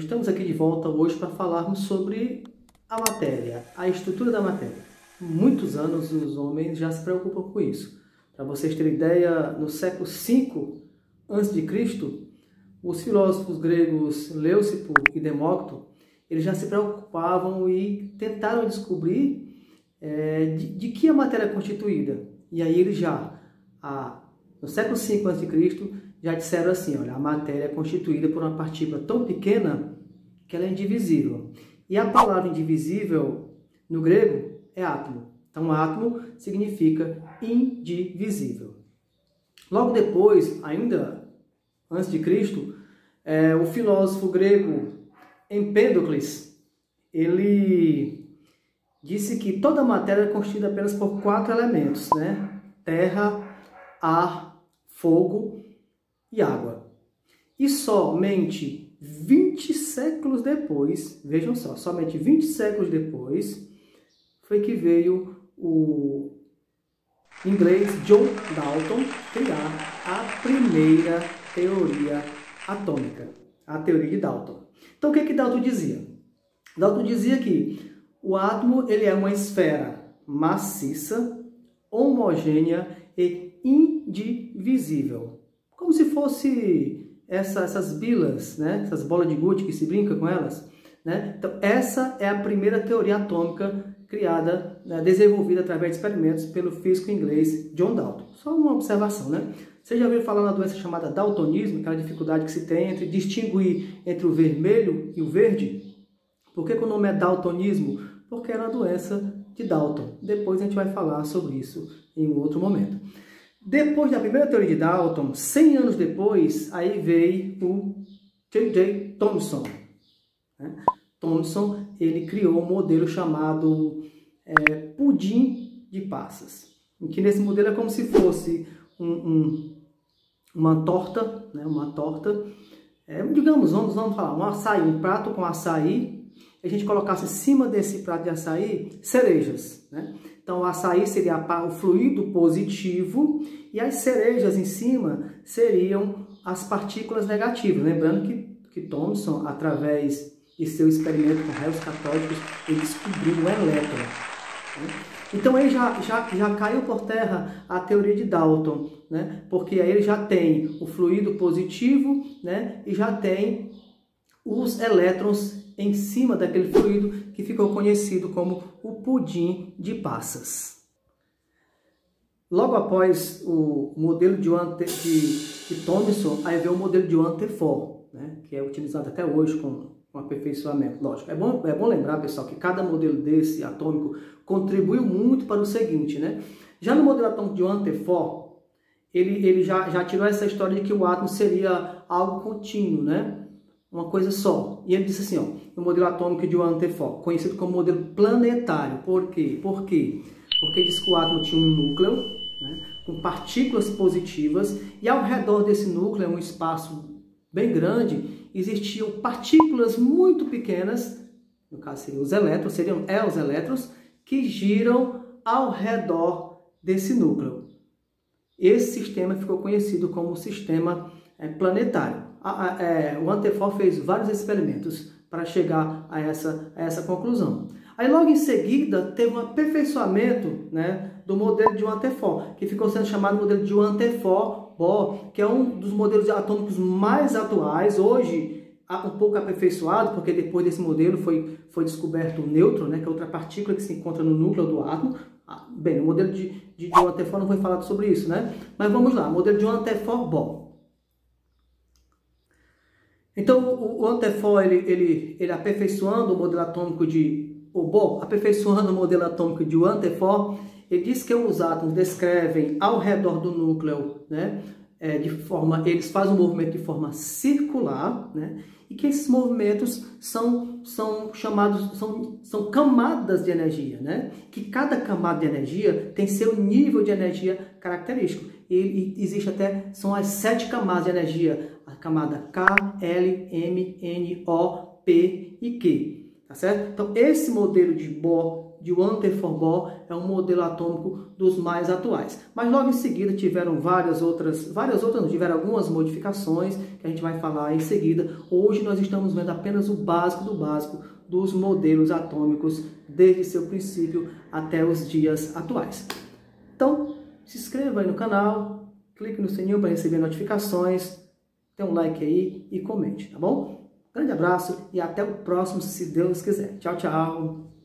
Estamos aqui de volta hoje para falarmos sobre a matéria, a estrutura da matéria. Muitos anos os homens já se preocupam com isso. Para vocês terem ideia, no século V a.C., os filósofos gregos Leucipo e Demócrito, eles já se preocupavam e tentaram descobrir de que a matéria é constituída. E aí eles já, no século V a.C., já disseram assim, olha, a matéria é constituída por uma partícula tão pequena que ela é indivisível. E a palavra indivisível, no grego, é átomo. Então, átomo significa indivisível. Logo depois, ainda antes de Cristo, o filósofo grego Empédocles, ele disse que toda a matéria é constituída apenas por 4 elementos, né? Terra, ar, fogo e água. E somente 20 séculos depois, vejam só, somente 20 séculos depois, foi que veio o inglês John Dalton criar a primeira teoria atômica, a teoria de Dalton. Então, o que Dalton dizia? Dalton dizia que o átomo ele é uma esfera maciça, homogênea e indivisível. Como se fosse essas bilas, né? Essas bolas de gude que se brinca com elas. Né? Então, essa é a primeira teoria atômica criada, né? Desenvolvida através de experimentos pelo físico inglês John Dalton. Só uma observação, né? Você já ouviu falar na doença chamada Daltonismo, aquela dificuldade que se tem entre distinguir entre o vermelho e o verde? Por que o nome é Daltonismo? Porque era uma doença de Dalton. Depois a gente vai falar sobre isso em um outro momento. Depois da primeira teoria de Dalton, 100 anos depois, aí veio o J.J. Thomson. Né? Thomson, ele criou um modelo chamado pudim de passas. Em que nesse modelo é como se fosse uma torta, né? Uma torta, digamos, vamos falar, um açaí, um prato com açaí, a gente colocasse em cima desse prato de açaí cerejas, né? Então, o açaí seria o fluido positivo e as cerejas em cima seriam as partículas negativas. Lembrando que Thomson, através de seu experimento com raios catódicos, ele descobriu o elétron. Né? Então, aí já caiu por terra a teoria de Dalton, né? Porque aí ele já tem o fluido positivo, né? E já tem os elétrons em cima daquele fluido que ficou conhecido como o pudim de passas. Logo após o modelo de Thomson, aí veio o modelo de Rutherford-Bohr, né, que é utilizado até hoje com aperfeiçoamento. Lógico, é bom lembrar, pessoal, que cada modelo desse atômico contribuiu muito para o seguinte, né? Já no modelo atômico de Rutherford-Bohr, ele já tirou essa história de que o átomo seria algo contínuo, né? Uma coisa só. E ele disse assim, ó, o modelo atômico de Rutherford-Bohr, conhecido como modelo planetário. Por quê? Porque diz que o átomo tinha um núcleo, né, com partículas positivas, e ao redor desse núcleo, um espaço bem grande, existiam partículas muito pequenas, no caso seriam os elétrons, que giram ao redor desse núcleo. Esse sistema ficou conhecido como sistema planetário. O Rutherford fez vários experimentos para chegar a essa conclusão. Aí logo em seguida teve um aperfeiçoamento, né, do modelo de Rutherford, que ficou sendo chamado modelo de Rutherford-Bohr, que é um dos modelos atômicos mais atuais, hoje um pouco aperfeiçoado, porque depois desse modelo foi descoberto o nêutron, né, que é outra partícula que se encontra no núcleo do átomo. Bem, o modelo de Rutherford não foi falado sobre isso, né? Mas vamos lá, modelo de Rutherford-Bohr. Então, o Rutherford, ele aperfeiçoando o modelo atômico de Rutherford, ele diz que os átomos descrevem ao redor do núcleo, né, eles fazem um movimento de forma circular, né, e que esses movimentos são camadas de energia, né, que cada camada de energia tem seu nível de energia característico. E existe são as 7 camadas de energia, a camada K, L, M, N, O, P e Q, tá certo? Então, esse modelo de Bohr de Rutherford-Bohr é um modelo atômico dos mais atuais. Mas logo em seguida tiveram tiveram algumas modificações que a gente vai falar em seguida. Hoje nós estamos vendo apenas o básico dos modelos atômicos desde seu princípio até os dias atuais. Então, se inscreva aí no canal, clique no sininho para receber notificações, dê um like aí e comente, tá bom? Grande abraço e até o próximo, se Deus quiser. Tchau, tchau!